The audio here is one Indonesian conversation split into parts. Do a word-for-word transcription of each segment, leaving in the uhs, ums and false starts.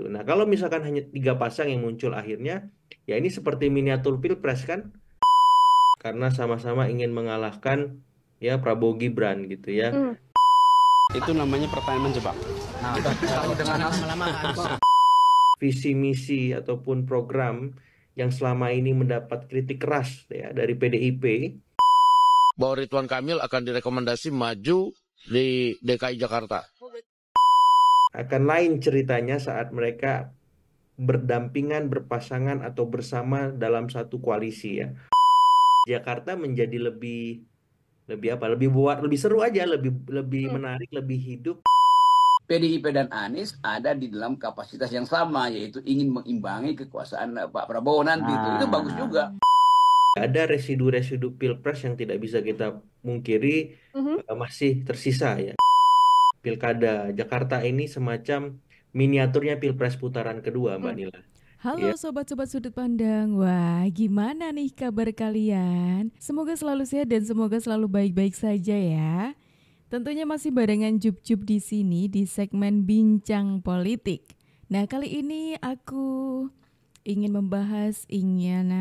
gitu. Nah, kalau misalkan hanya tiga pasang yang muncul akhirnya, ya ini seperti miniatur Pilpres kan? Karena sama-sama ingin mengalahkan ya Prabowo Gibran gitu ya. Hmm. Itu namanya pertanyaan menjebak. Nah, lama-lama visi misi ataupun program yang selama ini mendapat kritik keras ya dari P D I P, bahwa Ridwan Kamil akan direkomendasi maju di D K I Jakarta. Akan lain ceritanya saat mereka berdampingan, berpasangan atau bersama dalam satu koalisi ya. Jakarta menjadi lebih lebih apa? Lebih buat lebih seru aja, lebih lebih hmm. menarik, lebih hidup. P D I P dan Anies ada di dalam kapasitas yang sama, yaitu ingin mengimbangi kekuasaan Pak Prabowo nanti. Ah. Itu bagus juga. Ada residu-residu Pilpres yang tidak bisa kita mungkiri, mm-hmm. masih tersisa ya. Pilkada Jakarta ini semacam miniaturnya Pilpres putaran kedua, Mbak Nila. Halo sobat-sobat sudut pandang, wah gimana nih kabar kalian? Semoga selalu sehat dan semoga selalu baik-baik saja ya. Tentunya masih barengan Jub-Jub di sini di segmen Bincang Politik. Nah kali ini aku ingin membahas, ingin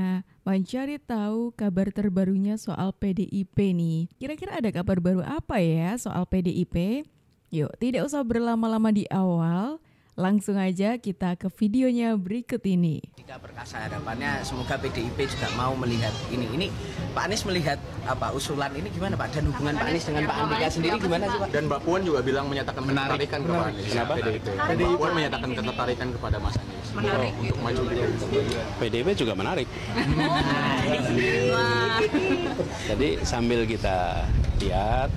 mencari tahu kabar terbarunya soal P D I P nih. Kira-kira ada kabar baru apa ya soal P D I P? Yuk tidak usah berlama-lama di awal. Langsung aja kita ke videonya berikut ini. Jika perkasa harapannya semoga P D I P juga mau melihat ini. Ini Pak Anies melihat apa usulan ini gimana Pak? Dan hubungan Pak Anies dengan Pak Andika sendiri gimana sih Pak? Dan Mbak Puan juga bilang menyatakan ketertarikan kepada Anies. Kenapa? P D I P. Mbak Puan menyatakan ketertarikan kepada Mas Anies. Menarik. Untuk maju P D I P juga menarik. Jadi sambil kita lihat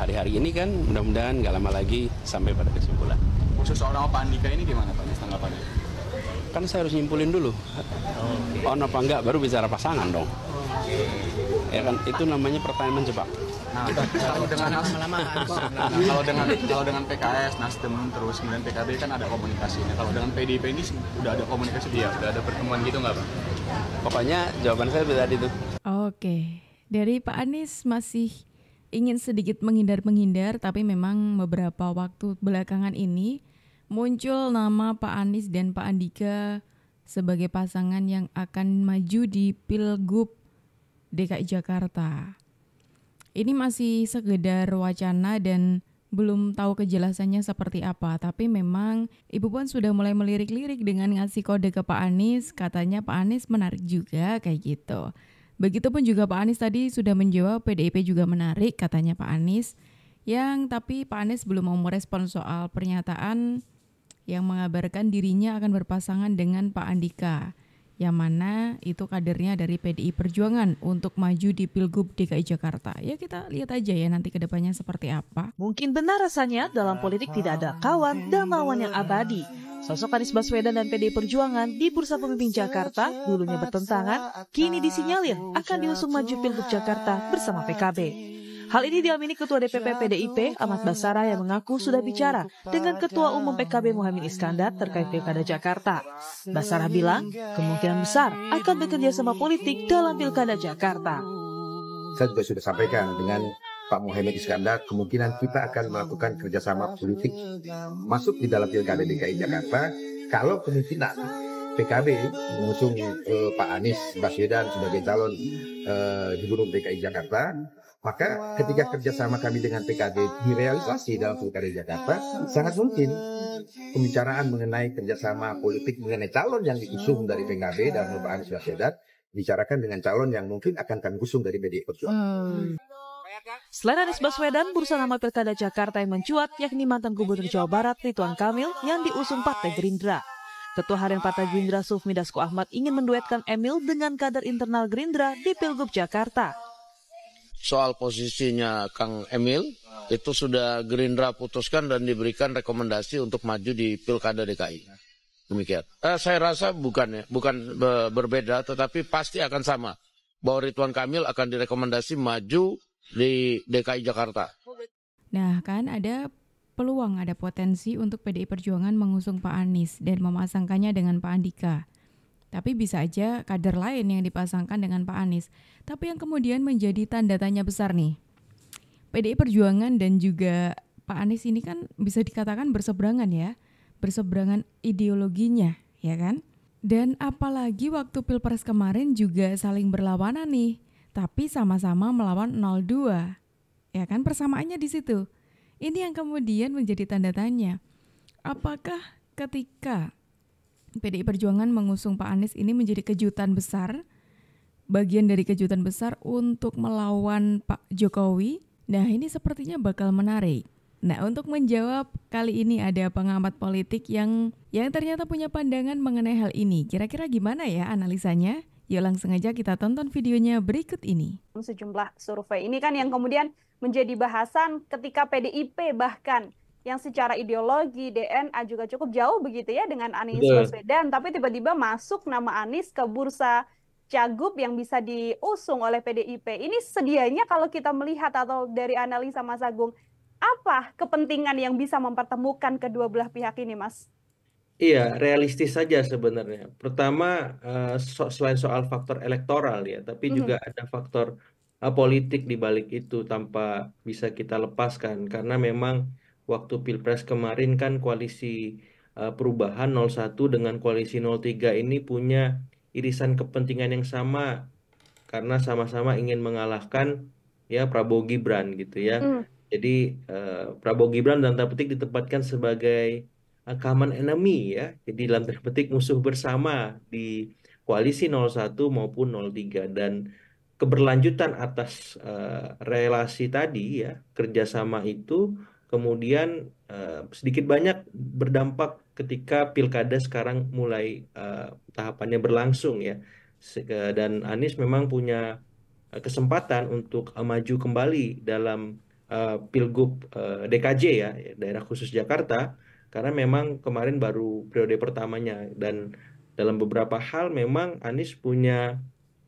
hari-hari ini kan mudah-mudahan nggak lama lagi sampai pada kesimpulan. Khusus orang Pak Andika ini gimana Pak tanggapannya? Kan saya harus nyimpulin dulu, okay. on apa enggak baru bicara pasangan dong. Okay. Ya kan itu namanya pertanyaan menjebak. Nah, kalau dengan lama-lama, kalau dengan kalau dengan P K S, Nasdem terus kemudian P K B kan ada komunikasinya. Kalau dengan P D I P ini udah ada komunikasi dia, udah ada pertemuan gitu nggak Pak? Pokoknya jawaban saya tadi itu. Oke, okay. Dari Pak Anies masih ingin sedikit menghindar-menghindar, tapi memang beberapa waktu belakangan ini muncul nama Pak Anies dan Pak Andika sebagai pasangan yang akan maju di Pilgub D K I Jakarta. Ini masih sekedar wacana dan belum tahu kejelasannya seperti apa, tapi memang Ibu Puan sudah mulai melirik-lirik dengan ngasih kode ke Pak Anies, katanya Pak Anies menarik juga kayak gitu. Begitupun juga Pak Anies tadi sudah menjawab P D I P juga menarik katanya Pak Anies. Yang tapi Pak Anies belum mau merespon soal pernyataan yang mengabarkan dirinya akan berpasangan dengan Pak Andika. Yang mana itu kadernya dari P D I Perjuangan untuk maju di Pilgub D K I Jakarta. Ya kita lihat aja ya nanti kedepannya seperti apa. Mungkin benar rasanya dalam politik tidak ada kawan dan lawan yang abadi. Sosok Anies Baswedan dan P D I Perjuangan di bursa pemimpin Jakarta dulunya bertentangan, kini disinyalir akan diusung maju Pilgub Jakarta bersama P K B. Hal ini diamini Ketua D P P P D I P Ahmad Basara yang mengaku sudah bicara dengan Ketua Umum P K B Muhammad Iskandar terkait Pilkada Jakarta. Basara bilang kemungkinan besar akan bekerja sama politik dalam Pilkada Jakarta. Saya juga sudah sampaikan dengan Pak Muhammad Iskandar, kemungkinan kita akan melakukan kerjasama politik masuk di dalam Pilkada D K I Jakarta kalau kemungkinan P K B mengusung eh, Pak Anies Baswedan sebagai calon eh, gubernur D K I Jakarta, maka ketika kerjasama kami dengan P K B direalisasi dalam Pilkada Jakarta, sangat mungkin pembicaraan mengenai kerjasama politik mengenai calon yang diusung dari P K B dan Pak Anies Baswedan dibicarakan dengan calon yang mungkin akan kami usung dari P D I Perjuangan. Hmm. Selain Anies Baswedan, bursa nama Pilkada Jakarta yang mencuat yakni mantan Gubernur Jawa Barat Ridwan Kamil yang diusung Partai Gerindra. Ketua Harian Partai Gerindra Sufmi Dasko Ahmad ingin menduetkan Emil dengan kader internal Gerindra di Pilgub Jakarta. Soal posisinya Kang Emil itu sudah Gerindra putuskan dan diberikan rekomendasi untuk maju di Pilkada D K I. Demikian. Eh, saya rasa bukan ya, bukan berbeda, tetapi pasti akan sama bahwa Ridwan Kamil akan direkomendasi maju di D K I Jakarta. Nah kan ada peluang, ada potensi untuk P D I Perjuangan mengusung Pak Anies dan memasangkannya dengan Pak Andika. Tapi bisa aja kader lain yang dipasangkan dengan Pak Anies. Tapi yang kemudian menjadi tanda tanya besar nih, P D I Perjuangan dan juga Pak Anies ini kan bisa dikatakan berseberangan ya. berseberangan ideologinya, ya kan? Dan apalagi waktu Pilpres kemarin juga saling berlawanan nih, tapi sama-sama melawan nol dua. Ya kan, persamaannya di situ. Ini yang kemudian menjadi tanda tanya. Apakah ketika P D I Perjuangan mengusung Pak Anies ini menjadi kejutan besar, bagian dari kejutan besar untuk melawan Pak Jokowi? Nah, ini sepertinya bakal menarik. Nah, untuk menjawab, kali ini ada pengamat politik yang yang ternyata punya pandangan mengenai hal ini. Kira-kira gimana ya analisanya? Yuk langsung aja kita tonton videonya berikut ini. Sejumlah survei ini kan yang kemudian menjadi bahasan ketika P D I P bahkan yang secara ideologi, D N A juga cukup jauh begitu ya dengan Anies Baswedan. Tapi tiba-tiba masuk nama Anies ke bursa Cagup yang bisa diusung oleh P D I P. Ini sedianya kalau kita melihat atau dari analisa Mas Agung, apa kepentingan yang bisa mempertemukan kedua belah pihak ini, Mas? Iya, realistis saja sebenarnya. Pertama, uh, so selain soal faktor elektoral ya, tapi mm-hmm. juga ada faktor uh, politik di balik itu tanpa bisa kita lepaskan. Karena memang waktu Pilpres kemarin kan koalisi uh, perubahan nol satu dengan koalisi nol tiga ini punya irisan kepentingan yang sama. Karena sama-sama ingin mengalahkan ya Prabowo Gibran gitu ya. Mm. Jadi uh, Prabowo Gibran dalam tanda petik ditempatkan sebagai uh, common enemy ya. Jadi dalam tanda petik musuh bersama di koalisi nol satu maupun nol tiga. Dan keberlanjutan atas uh, relasi tadi ya, kerjasama itu kemudian uh, sedikit banyak berdampak ketika pilkada sekarang mulai uh, tahapannya berlangsung ya. Dan Anies memang punya kesempatan untuk uh, maju kembali dalam Uh, Pilgub uh, D K J ya, daerah khusus Jakarta, karena memang kemarin baru periode pertamanya dan dalam beberapa hal memang Anies punya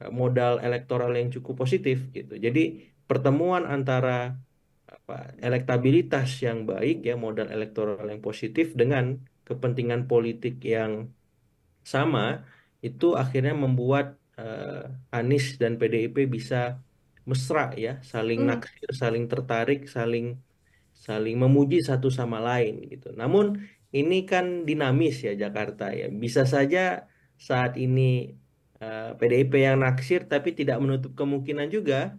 modal elektoral yang cukup positif gitu. Jadi pertemuan antara apa, elektabilitas yang baik ya, modal elektoral yang positif dengan kepentingan politik yang sama itu akhirnya membuat uh, Anies dan P D I P bisa mesra ya, saling naksir, hmm. saling tertarik, saling saling memuji satu sama lain gitu. Namun ini kan dinamis ya Jakarta ya. Bisa saja saat ini uh, P D I P yang naksir, tapi tidak menutup kemungkinan juga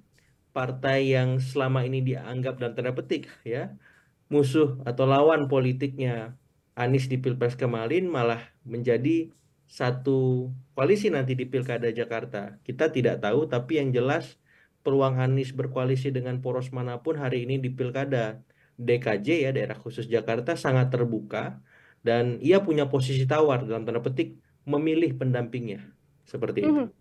partai yang selama ini dianggap dan tanda petik ya musuh atau lawan politiknya Anies di Pilpres kemarin malah menjadi satu koalisi nanti di Pilkada Jakarta. Kita tidak tahu, tapi yang jelas peluang Anies berkoalisi dengan poros manapun hari ini di Pilkada D K J ya, daerah khusus Jakarta, sangat terbuka dan ia punya posisi tawar dalam tanda petik memilih pendampingnya seperti mm-hmm. itu.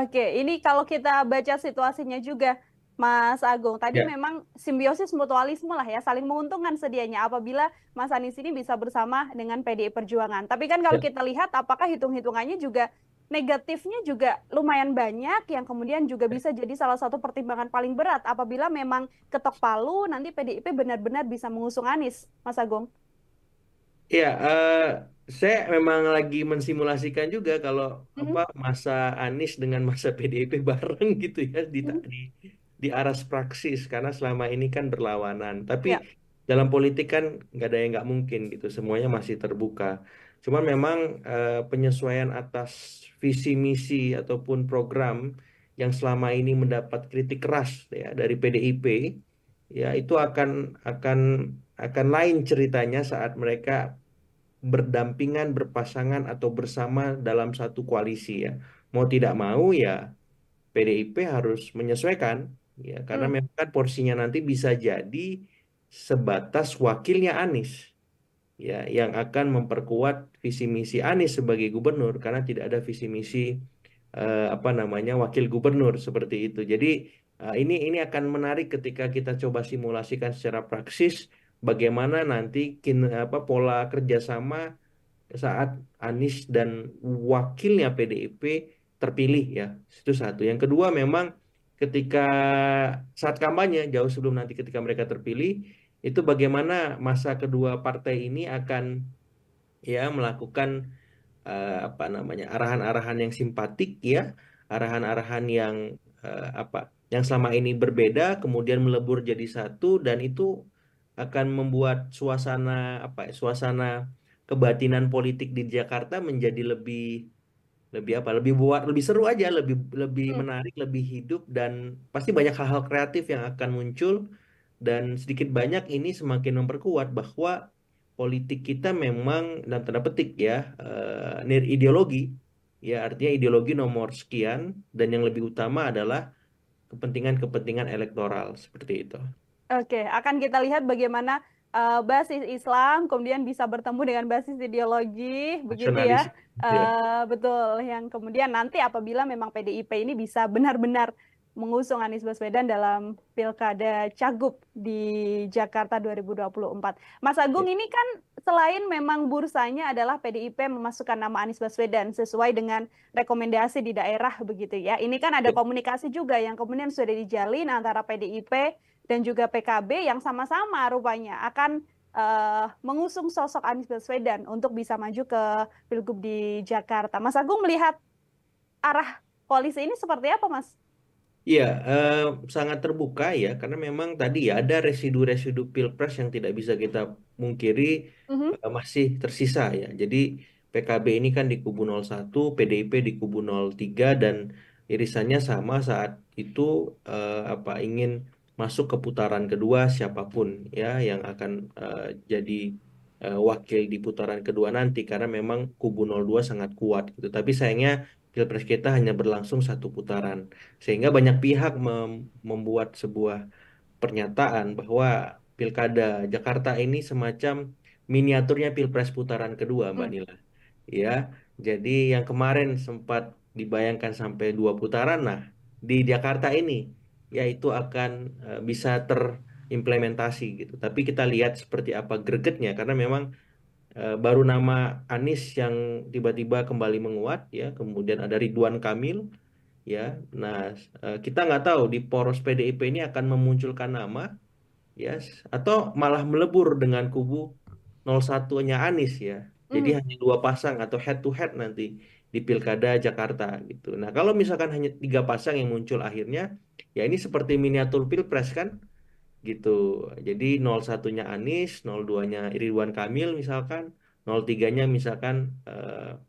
Oke, ini kalau kita baca situasinya juga Mas Agung, tadi ya. Memang simbiosis mutualisme lah ya, saling menguntungkan sedianya apabila Mas Anies ini bisa bersama dengan P D I Perjuangan. Tapi kan kalau ya. Kita lihat apakah hitung-hitungannya juga negatifnya juga lumayan banyak yang kemudian juga bisa jadi salah satu pertimbangan paling berat apabila memang ketok palu nanti P D I P benar-benar bisa mengusung Anies, Mas Agung. Iya, uh, saya memang lagi mensimulasikan juga kalau mm-hmm. apa masa Anies dengan masa P D I P bareng gitu ya di mm-hmm. di, di aras praksis karena selama ini kan berlawanan. Tapi ya. Dalam politik kan nggak ada yang nggak mungkin gitu, semuanya masih terbuka. Cuman memang uh, penyesuaian atas visi misi ataupun program yang selama ini mendapat kritik keras ya dari P D I P ya itu akan akan akan lain ceritanya saat mereka berdampingan, berpasangan atau bersama dalam satu koalisi ya. Mau tidak mau ya P D I P harus menyesuaikan ya karena hmm. memang kan porsinya nanti bisa jadi sebatas wakilnya Anies. Ya, yang akan memperkuat visi misi Anies sebagai gubernur karena tidak ada visi misi uh, apa namanya wakil gubernur seperti itu. Jadi uh, ini ini akan menarik ketika kita coba simulasikan secara praksis bagaimana nanti kin, apa pola kerjasama saat Anies dan wakilnya P D I P terpilih ya. Itu satu. Yang kedua memang ketika saat kampanye jauh sebelum nanti ketika mereka terpilih itu bagaimana masa kedua partai ini akan ya melakukan uh, apa namanya arahan-arahan yang simpatik ya, arahan-arahan yang uh, apa yang selama ini berbeda kemudian melebur jadi satu dan itu akan membuat suasana apa suasana kebatinan politik di Jakarta menjadi lebih lebih apa lebih buat lebih seru aja, lebih lebih hmm. menarik, lebih hidup, dan pasti banyak hal-hal kreatif yang akan muncul. Dan sedikit banyak ini semakin memperkuat bahwa politik kita memang dalam tanda petik ya uh, nir ideologi ya, artinya ideologi nomor sekian, dan yang lebih utama adalah kepentingan-kepentingan elektoral seperti itu. Oke, akan kita lihat bagaimana Uh, basis Islam kemudian bisa bertemu dengan basis ideologi, begitu ya, uh, yeah. betul. Yang kemudian nanti apabila memang P D I P ini bisa benar-benar mengusung Anies Baswedan dalam Pilkada Cagup di Jakarta dua ribu dua puluh empat. Mas Agung, yeah. ini kan selain memang bursanya adalah P D I P memasukkan nama Anies Baswedan sesuai dengan rekomendasi di daerah, begitu ya. Ini kan ada yeah. komunikasi juga yang kemudian sudah dijalin antara P D I P dan juga P K B yang sama-sama rupanya akan uh, mengusung sosok Anies Baswedan untuk bisa maju ke Pilgub di Jakarta. Mas Agung melihat arah koalisi ini seperti apa, Mas? Iya, uh, sangat terbuka ya, karena memang tadi ya ada residu-residu Pilpres yang tidak bisa kita mungkiri mm-hmm. uh, masih tersisa ya. Jadi P K B ini kan di kubu nol satu, P D I P di kubu nol tiga, dan irisannya sama saat itu uh, apa ingin masuk ke putaran kedua siapapun ya yang akan uh, jadi uh, wakil di putaran kedua nanti, karena memang kubu nol dua sangat kuat gitu. Tapi sayangnya Pilpres kita hanya berlangsung satu putaran, sehingga banyak pihak mem membuat sebuah pernyataan bahwa Pilkada Jakarta ini semacam miniaturnya Pilpres putaran kedua, Mbak hmm. Nila. Ya, jadi yang kemarin sempat dibayangkan sampai dua putaran, nah di Jakarta ini ya itu akan uh, bisa terimplementasi gitu. Tapi kita lihat seperti apa gregetnya, karena memang uh, baru nama Anies yang tiba-tiba kembali menguat ya, kemudian ada Ridwan Kamil ya. Nah, uh, kita nggak tahu di poros P D I P ini akan memunculkan nama ya, yes, atau malah melebur dengan kubu nol satunya Anies ya. Jadi hmm. hanya dua pasang atau head to head nanti di Pilkada Jakarta gitu. Nah, kalau misalkan hanya tiga pasang yang muncul akhirnya, ya ini seperti miniatur Pilpres kan, gitu. Jadi nol satunya Anies, nol duanya Ridwan Kamil misalkan, nol tiganya misalkan eh,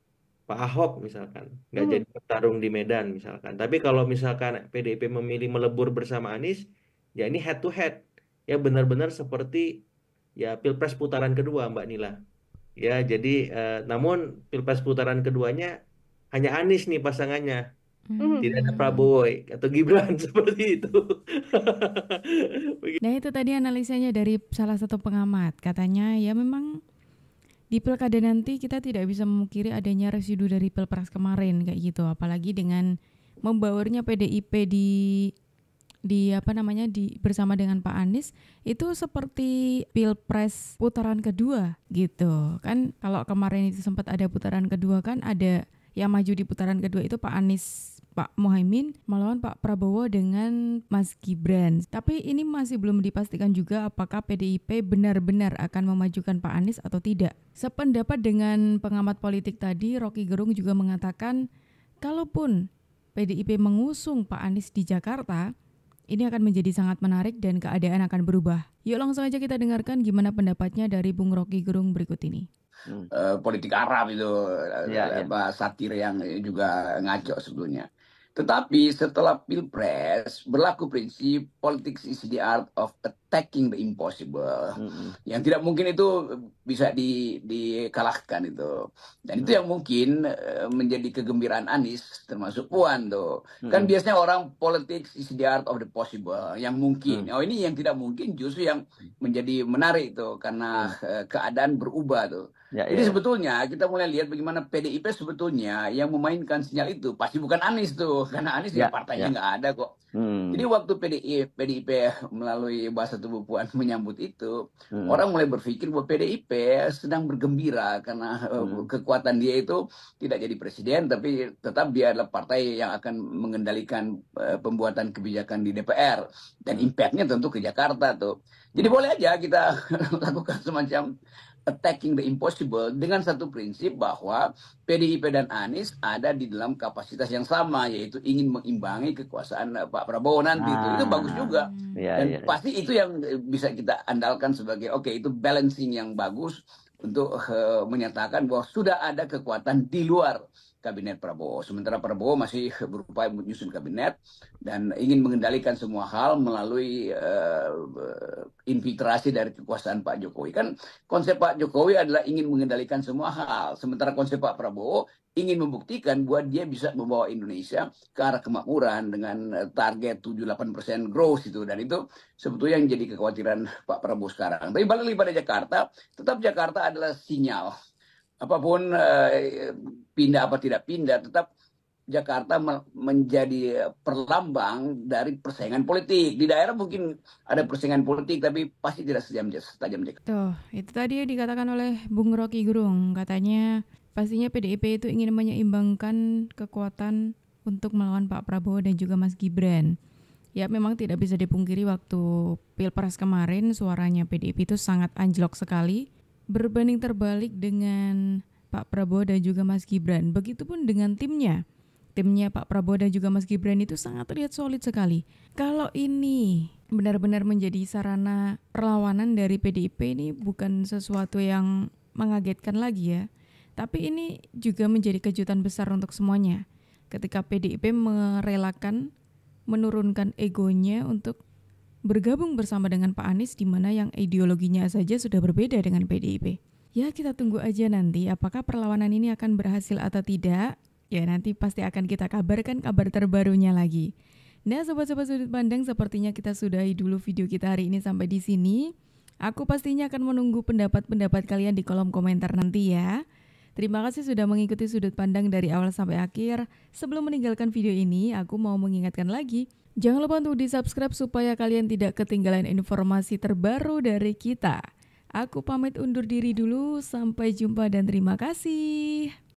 Pak Ahok misalkan, nggak hmm. jadi bertarung di Medan misalkan. Tapi kalau misalkan P D I P memilih melebur bersama Anies, ya ini head to head, ya benar-benar seperti ya Pilpres putaran kedua, Mbak Nila. Ya, jadi eh, namun Pilpres putaran keduanya hanya Anies nih pasangannya, hmm. tidak ada Prabowo atau Gibran seperti itu. Nah, itu tadi analisanya dari salah satu pengamat, katanya ya memang di Pilkada nanti kita tidak bisa memungkiri adanya residu dari Pilpres kemarin kayak gitu, apalagi dengan membaurnya P D I P di di apa namanya di bersama dengan Pak Anies, itu seperti Pilpres putaran kedua gitu kan. Kalau kemarin itu sempat ada putaran kedua kan, ada yang maju di putaran kedua itu Pak Anies, Pak Muhaimin melawan Pak Prabowo dengan Mas Gibran. Tapi ini masih belum dipastikan juga apakah P D I P benar-benar akan memajukan Pak Anies atau tidak. Sependapat dengan pengamat politik tadi, Rocky Gerung juga mengatakan kalaupun P D I P mengusung Pak Anies di Jakarta, ini akan menjadi sangat menarik dan keadaan akan berubah. Yuk langsung aja kita dengarkan gimana pendapatnya dari Bung Rocky Gerung berikut ini. Hmm. Uh, politik Arab itu ya, ya. satir yang juga ngaco sebetulnya. Tetapi setelah Pilpres berlaku prinsip politics is the art of attacking the impossible. Mm-hmm. Yang tidak mungkin itu bisa di, dikalahkan itu. Dan mm-hmm. itu yang mungkin menjadi kegembiraan Anies termasuk Puan tuh. Mm-hmm. Kan biasanya orang politics is the art of the possible, yang mungkin. Mm-hmm. Oh, ini yang tidak mungkin justru yang menjadi menarik tuh, karena mm-hmm. keadaan berubah tuh. Ya, Jadi ya. sebetulnya kita mulai lihat bagaimana P D I P sebetulnya yang memainkan sinyal itu pasti bukan Anies tuh, karena Anies ya, ya partainya nggak ya. ada kok. Hmm. Jadi waktu P D I P melalui bahasa tubuh Puan menyambut itu, hmm. orang mulai berpikir bahwa P D I P sedang bergembira karena hmm. kekuatan dia itu tidak jadi presiden, tapi tetap dia adalah partai yang akan mengendalikan uh, pembuatan kebijakan di D P R dan hmm. impactnya tentu ke Jakarta tuh. Jadi hmm. boleh aja kita lakukan semacam attacking the impossible dengan satu prinsip bahwa P D I P dan Anies ada di dalam kapasitas yang sama, yaitu ingin mengimbangi kekuasaan Pak Prabowo nanti. Ah, itu bagus juga ya, dan ya, pasti ya. itu yang bisa kita andalkan sebagai oke okay, itu balancing yang bagus untuk uh, menyatakan bahwa sudah ada kekuatan di luar kabinet Prabowo. Sementara Prabowo masih berupaya menyusun kabinet dan ingin mengendalikan semua hal melalui uh, infiltrasi dari kekuasaan Pak Jokowi. Kan konsep Pak Jokowi adalah ingin mengendalikan semua hal. Sementara konsep Pak Prabowo ingin membuktikan bahwa dia bisa membawa Indonesia ke arah kemakmuran dengan target tujuh puluh delapan persen growth itu. Dan itu sebetulnya yang jadi kekhawatiran Pak Prabowo sekarang. Tapi balik lagi pada Jakarta, tetap Jakarta adalah sinyal. Apapun eh, pindah apa tidak pindah, tetap Jakarta menjadi perlambang dari persaingan politik. Di daerah mungkin ada persaingan politik, tapi pasti tidak sejam tajam Jakarta. Tuh, itu tadi dikatakan oleh Bung Rocky Gerung, katanya pastinya P D I P itu ingin menyeimbangkan kekuatan untuk melawan Pak Prabowo dan juga Mas Gibran. Ya memang tidak bisa dipungkiri waktu Pilpres kemarin suaranya P D I P itu sangat anjlok sekali. Berbanding terbalik dengan Pak Prabowo dan juga Mas Gibran. Begitupun dengan timnya. Timnya Pak Prabowo dan juga Mas Gibran itu sangat terlihat solid sekali. Kalau ini benar-benar menjadi sarana perlawanan dari P D I P, ini bukan sesuatu yang mengagetkan lagi ya. Tapi ini juga menjadi kejutan besar untuk semuanya. Ketika P D I P merelakan, menurunkan egonya untuk bergabung bersama dengan Pak Anies, di mana yang ideologinya saja sudah berbeda dengan P D I P. Ya kita tunggu aja nanti apakah perlawanan ini akan berhasil atau tidak. Ya nanti pasti akan kita kabarkan kabar terbarunya lagi. Nah sobat-sobat sudut pandang, sepertinya kita sudahi dulu video kita hari ini sampai di sini. Aku pastinya akan menunggu pendapat-pendapat kalian di kolom komentar nanti ya. Terima kasih sudah mengikuti sudut pandang dari awal sampai akhir. Sebelum meninggalkan video ini, aku mau mengingatkan lagi, jangan lupa untuk di-subscribe supaya kalian tidak ketinggalan informasi terbaru dari kita. Aku pamit undur diri dulu, sampai jumpa dan terima kasih.